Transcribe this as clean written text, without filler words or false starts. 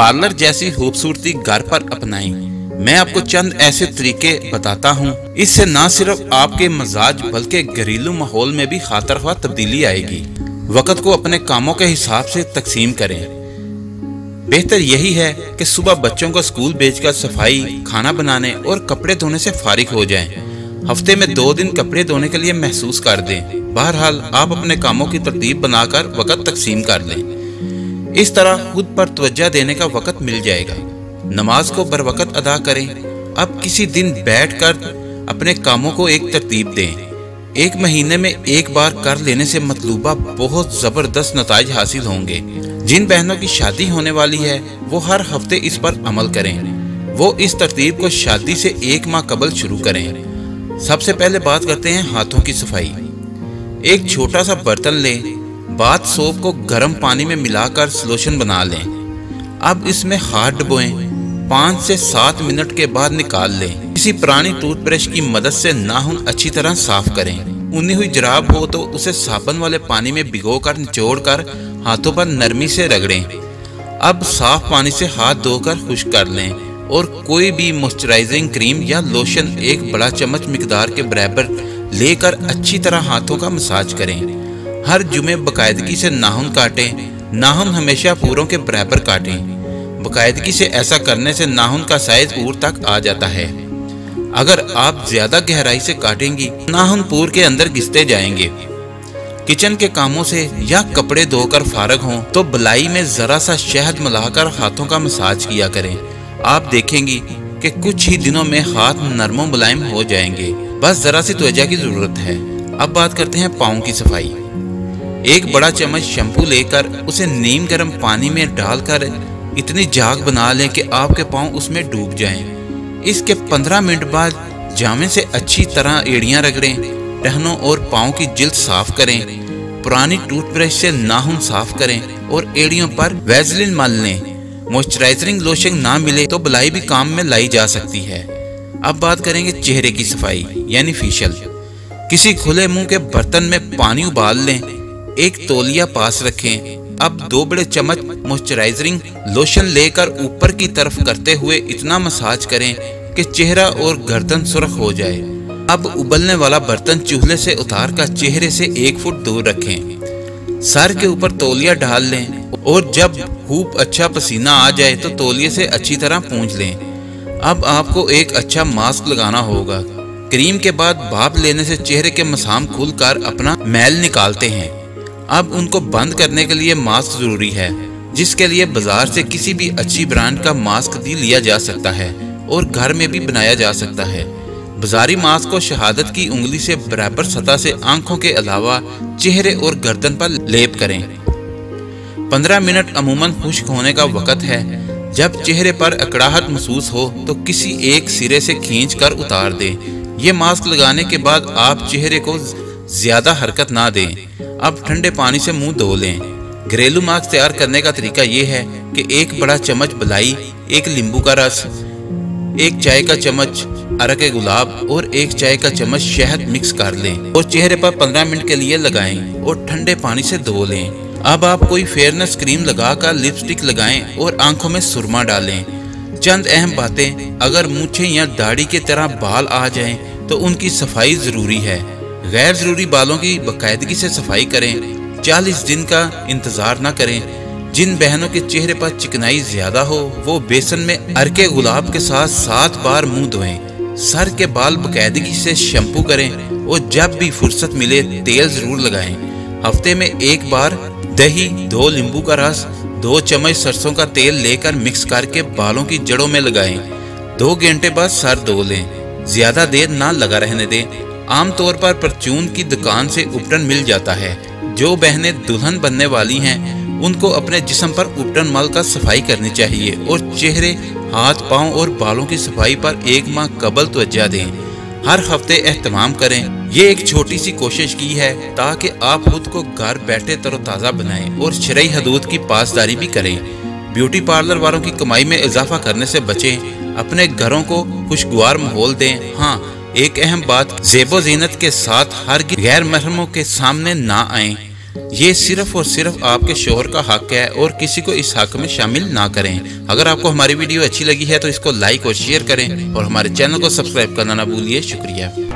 Parlour जैसी खूबसूरती घर पर अपनाएं। मैं आपको चंद ऐसे तरीके बताता हूँ, इससे न सिर्फ आपके मिजाज बल्कि घरेलू माहौल में भी खातर ख्वाह तब्दीली आएगी। वक़्त को अपने कामों के हिसाब से तकसीम करें। बेहतर यही है कि सुबह बच्चों को स्कूल भेजकर सफाई, खाना बनाने और कपड़े धोने से फारिग हो जाएं। हफ्ते में 2 दिन कपड़े धोने के लिए महसूस कर दें। बहरहाल आप अपने कामों की तरतीब बनाकर वक़्त तकसीम कर लें। इस तरह खुद पर तवज्जो देने का वक़्त मिल जाएगा। नमाज को बर वक़्त अदा करें। अब किसी दिन बैठकर अपने कामों को एक तरतीब दें। एक महीने में एक बार कर लेने से मतलूबा बहुत ज़बरदस्त नताइज हासिल होंगे। जिन बहनों की शादी होने वाली है वो हर हफ्ते इस पर अमल करें। वो इस तरतीब को शादी से 1 माह कबल शुरू करें। सबसे पहले बात करते हैं हाथों की सफाई। एक छोटा सा बर्तन लें, बाथ सोप को गर्म पानी में मिलाकर सॉल्यूशन बना लें। अब इसमें हाथ डुबोएं, 5 से 7 मिनट के बाद निकाल लें। किसी पुरानी टूथब्रश की मदद से नाखून अच्छी तरह साफ करें। ऊनी हुई जराब हो तो उसे साबुन वाले पानी में भिगोकर निचोड़कर हाथों पर नरमी से रगड़ें। अब साफ पानी से हाथ धोकर खुश्क कर लें और कोई भी मॉइस्चराइजिंग क्रीम या लोशन 1 बड़ा चम्मच मिकदार के बराबर लेकर अच्छी तरह हाथों का मसाज करें। हर जुमे बाकायदगी से नाखून काटें। नाखून हमेशा पूरों के बराबर काटें। बाकायदगी से ऐसा करने से नाखून का साइज पूर तक आ जाता है। अगर आप ज़्यादा गहराई से काटेंगी नाखून पूर के अंदर घिसते जाएंगे। किचन के कामों से या कपड़े धोकर फारग हों तो बलाई में ज़रा सा शहद मिलाकर हाथों का मसाज किया करें। आप देखेंगी कि कुछ ही दिनों में हाथ नरम मुलायम हो जाएंगे। बस जरा सी तवज्जो की जरूरत है। अब बात करते हैं पाँव की सफाई। 1 बड़ा चम्मच शैम्पू लेकर उसे नीम गर्म पानी में डालकर इतनी झाग बना लें कि आपके पाँव उसमें डूब जाएं। इसके 15 मिनट बाद जामे से अच्छी तरह एड़ियां रगड़ें। टहनों और पाँव की जिल्द साफ करें। पुरानी टूथब्रश से नाखून साफ करें और एड़ियों पर वैसलीन मल लें। मॉइस्चराइजिंग लोशन ना मिले तो बलाई भी काम में लाई जा सकती है। अब बात करेंगे चेहरे की सफाई यानी फेशियल। किसी खुले मुंह के बर्तन में पानी उबाल लें, 1 तौलिया पास रखें। अब 2 बड़े चम्मच मॉइस्चराइजिंग लोशन लेकर ऊपर की तरफ करते हुए इतना मसाज करें कि चेहरा और गर्दन सुर्ख हो जाए। अब उबलने वाला बर्तन चूल्हे से उतार कर चेहरे से 1 फुट दूर रखें। सर के ऊपर तौलिया डाल लें और जब खूब अच्छा पसीना आ जाए तो तौलिए से अच्छी तरह पूंछ लें। अब आपको एक अच्छा मास्क लगाना होगा। क्रीम के बाद भाप लेने से चेहरे के मसाम खुलकर अपना मैल निकालते हैं। अब उनको बंद करने के लिए मास्क ज़रूरी है, जिसके लिए बाजार से किसी भी अच्छी ब्रांड का मास्क भी लिया जा सकता है और घर में भी बनाया जा सकता है। बाजारी मास्क को शहादत की उंगली से बराबर सतह से आँखों के अलावा चेहरे और गर्दन पर लेप करें। 15 मिनट अमूमन खुश्क होने का वक़्त है। जब चेहरे पर अकड़ाहट महसूस हो तो किसी एक सिरे से खींचकर उतार दें। ये मास्क लगाने के बाद आप चेहरे को ज़्यादा हरकत ना दें। अब ठंडे पानी से मुंह धो लें। घरेलू मास्क तैयार करने का तरीका ये है कि 1 बड़ा चम्मच बलाई, 1 नींबू का रस, 1 चाय का चम्मच अरक गुलाब और 1 चाय का चम्मच शहद मिक्स कर लें और चेहरे पर 15 मिनट के लिए लगाएं और ठंडे पानी से धो लें। अब आप कोई फेयरनेस क्रीम लगाकर लिपस्टिक लगाएं और आंखों में सुरमा डालें। चंद अहम बातें, अगर मूंछें या दाढ़ी की तरह बाल आ जाएं तो उनकी सफाई ज़रूरी है। गैर ज़रूरी बालों की बाकायदगी से सफाई करें। 40 दिन का इंतज़ार न करें। जिन बहनों के चेहरे पर चिकनाई ज़्यादा हो वो बेसन में अरके गुलाब के साथ 7 बार मुँह धोएं। सर के बाल बाकायदगी से शैम्पू करें और जब भी फुर्सत मिले तेल ज़रूर लगाएँ। हफ्ते में 1 बार दही, 2 नींबू का रस, 2 चम्मच सरसों का तेल लेकर मिक्स करके बालों की जड़ों में लगाएं। 2 घंटे बाद सर धो लें। ज़्यादा देर ना लगा रहने दें। आमतौर पर परचून की दुकान से उपटन मिल जाता है। जो बहनें दुल्हन बनने वाली हैं उनको अपने जिस्म पर उपटन मल का सफाई करनी चाहिए और चेहरे, हाथ, पाँव और बालों की सफाई पर 1 माह कबल तवज्जो दें। हर हफ्ते एहतमाम करें। ये एक छोटी सी कोशिश की है ताकि आप खुद को घर बैठे तरोताज़ा बनाएं और शरई हदूद की पासदारी भी करें। ब्यूटी पार्लर वालों की कमाई में इजाफा करने से बचें। अपने घरों को खुशगवार माहौल दें। हाँ, एक अहम बात, ज़ेबो ज़ीनत के साथ हर गैर महरमों के सामने ना आएं। ये सिर्फ और सिर्फ आपके शोहर का हक है और किसी को इस हक में शामिल ना करें। अगर आपको हमारी वीडियो अच्छी लगी है तो इसको लाइक और शेयर करें और हमारे चैनल को सब्सक्राइब करना ना भूलिए। शुक्रिया।